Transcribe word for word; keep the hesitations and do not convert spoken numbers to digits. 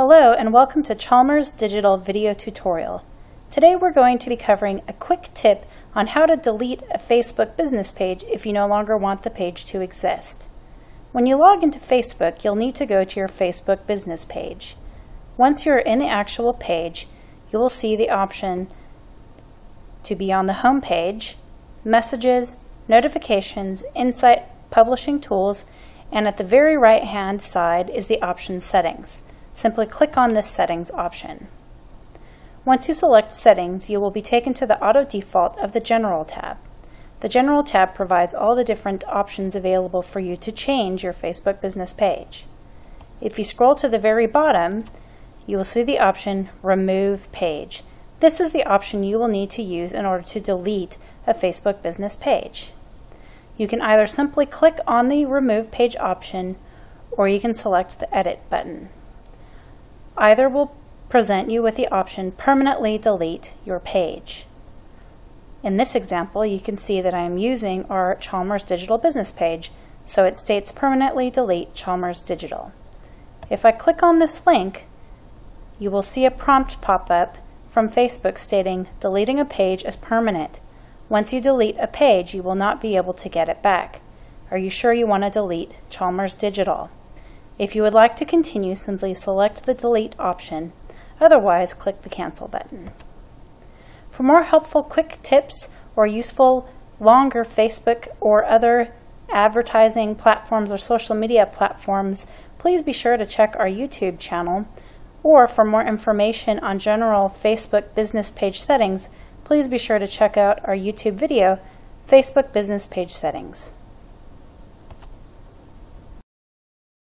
Hello and welcome to Chalmers Digital video tutorial. Today we're going to be covering a quick tip on how to delete a Facebook business page if you no longer want the page to exist. When you log into Facebook, you'll need to go to your Facebook business page. Once you're in the actual page, you will see the option to be on the home page, messages, notifications, insight, publishing tools, and at the very right hand side is the option settings. Simply click on this settings option. Once you select settings, you will be taken to the auto default of the general tab. The general tab provides all the different options available for you to change your Facebook business page. If you scroll to the very bottom, you will see the option remove page. This is the option you will need to use in order to delete a Facebook business page. You can either simply click on the remove page option, or you can select the edit button. Either will present you with the option permanently delete your page. In this example, you can see that I am using our Chalmers Digital business page, so it states permanently delete Chalmers Digital. If I click on this link, you will see a prompt pop up from Facebook stating deleting a page is permanent. Once you delete a page, you will not be able to get it back. Are you sure you want to delete Chalmers Digital? If you would like to continue, simply select the delete option. Otherwise, click the cancel button. For more helpful quick tips or useful longer Facebook or other advertising platforms or social media platforms, please be sure to check our YouTube channel. Or for more information on general Facebook business page settings, please be sure to check out our YouTube video, Facebook Business Page Settings.